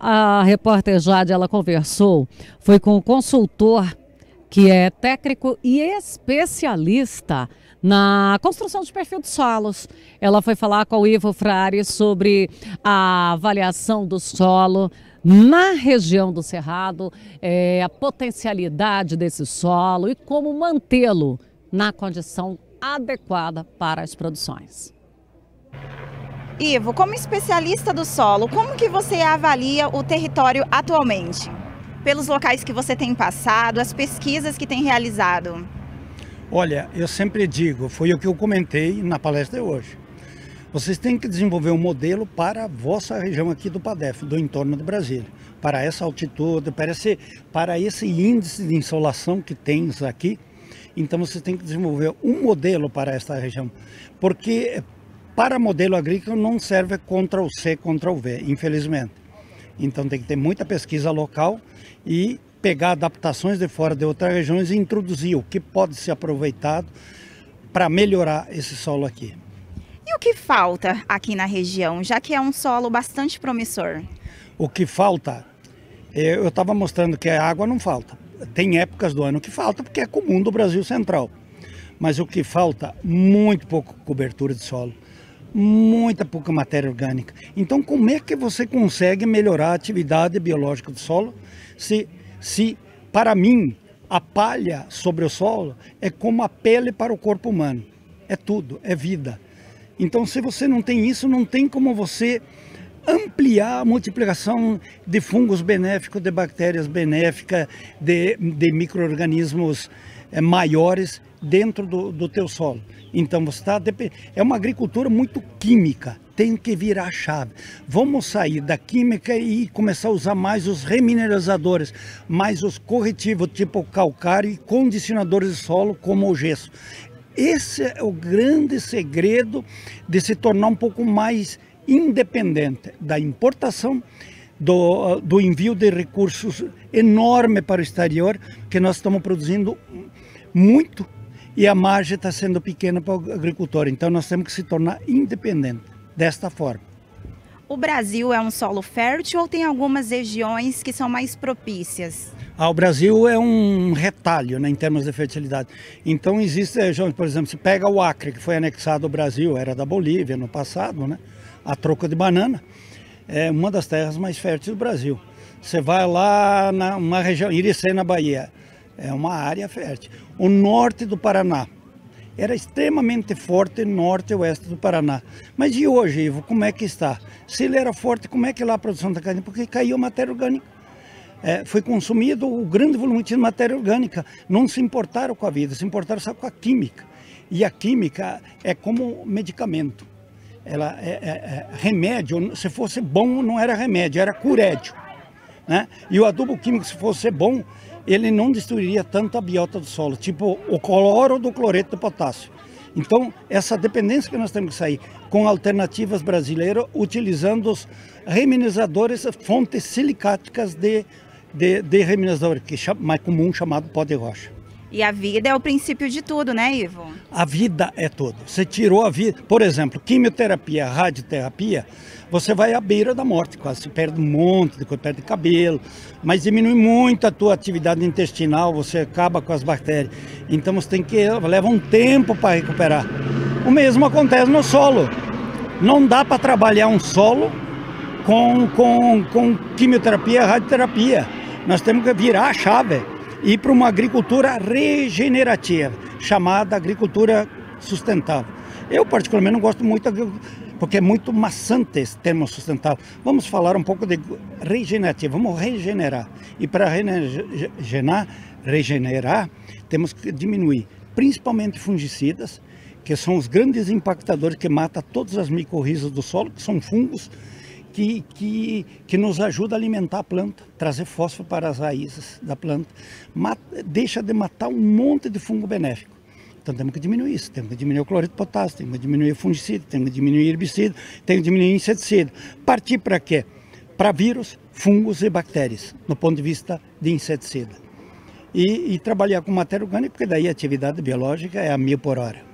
A repórter Jade, ela conversou, foi com o consultor que é técnico e especialista na construção de perfil de solos. Ela foi falar com o Ivo Frare sobre a avaliação do solo na região do Cerrado, a potencialidade desse solo e como mantê-lo na condição adequada para as produções. Ivo, como especialista do solo, como que você avalia o território atualmente? Pelos locais que você tem passado, as pesquisas que tem realizado? Olha, eu sempre digo, foi o que eu comentei na palestra de hoje. Vocês têm que desenvolver um modelo para a vossa região aqui do Padef, do entorno de Brasília, para essa altitude, para esse índice de insolação que tens aqui. Então vocês têm que desenvolver um modelo para esta região, porque para modelo agrícola não serve Ctrl C, Ctrl V, infelizmente. Então tem que ter muita pesquisa local e pegar adaptações de fora de outras regiões e introduzir o que pode ser aproveitado para melhorar esse solo aqui. E o que falta aqui na região, já que é um solo bastante promissor? O que falta, eu estava mostrando que a água não falta. Tem épocas do ano que falta, porque é comum do Brasil Central. Mas o que falta, muito pouco cobertura de solo. Muita pouca matéria orgânica. Então, como é que você consegue melhorar a atividade biológica do solo se para mim, a palha sobre o solo é como a pele para o corpo humano? É tudo, é vida. Então, se você não tem isso, não tem como você ampliar a multiplicação de fungos benéficos, de bactérias benéficas, de micro-organismos maiores dentro do teu solo. Então você está é uma agricultura muito química, tem que virar a chave. Vamos sair da química e começar a usar mais os remineralizadores, mais os corretivos tipo calcário e condicionadores de solo como o gesso. Esse é o grande segredo de se tornar um pouco mais independente da importação, do envio de recursos enorme para o exterior, que nós estamos produzindo muito e a margem está sendo pequena para o agricultor. Então nós temos que se tornar independente desta forma. O Brasil é um solo fértil ou tem algumas regiões que são mais propícias? O Brasil é um retalho, né, em termos de fertilidade. Então existem regiões, por exemplo, se pega o Acre, que foi anexado ao Brasil, era da Bolívia no passado, né, a troca de banana, é uma das terras mais férteis do Brasil. Você vai lá numa região, Iricena, Bahia, é uma área fértil. O norte do Paraná, era extremamente forte, norte e oeste do Paraná. Mas e hoje, Ivo, como é que está? Se ele era forte, como é que lá a produção está caindo? Porque caiu a matéria orgânica. Foi consumido o grande volume de matéria orgânica. Não se importaram com a vida, se importaram só com a química. E a química é como medicamento. Ela é remédio, se fosse bom não era remédio, era curédio, né? E o adubo químico, se fosse bom, ele não destruiria tanto a biota do solo, tipo o cloro do cloreto de potássio. Então, essa dependência que nós temos que sair com alternativas brasileiras, utilizando os remineralizadores, fontes silicáticas de remineralizadores, que é mais comum chamado pó de rocha. E a vida é o princípio de tudo, né, Ivo? A vida é tudo. Você tirou a vida, por exemplo, quimioterapia, radioterapia, você vai à beira da morte quase. Você perde um monte de coisa, perde cabelo, mas diminui muito a tua atividade intestinal, você acaba com as bactérias. Então você tem que levar um tempo para recuperar. O mesmo acontece no solo. Não dá para trabalhar um solo com quimioterapia, radioterapia. Nós temos que virar a chave e para uma agricultura regenerativa, chamada agricultura sustentável. Eu, particularmente, não gosto muito, porque é muito maçante esse termo sustentável. Vamos falar um pouco de regenerativa, vamos regenerar. E para regenerar, temos que diminuir, principalmente fungicidas, que são os grandes impactadores que matam todas as micorrizas do solo, que são fungos, que nos ajuda a alimentar a planta, trazer fósforo para as raízes da planta, deixa de matar um monte de fungo benéfico. Então temos que diminuir isso, temos que diminuir o cloreto de potássio, temos que diminuir o fungicida, temos que diminuir herbicida, temos que diminuir inseticida. Partir para quê? Para vírus, fungos e bactérias, no ponto de vista de inseticida. E trabalhar com matéria orgânica, porque daí a atividade biológica é a 1000 por hora.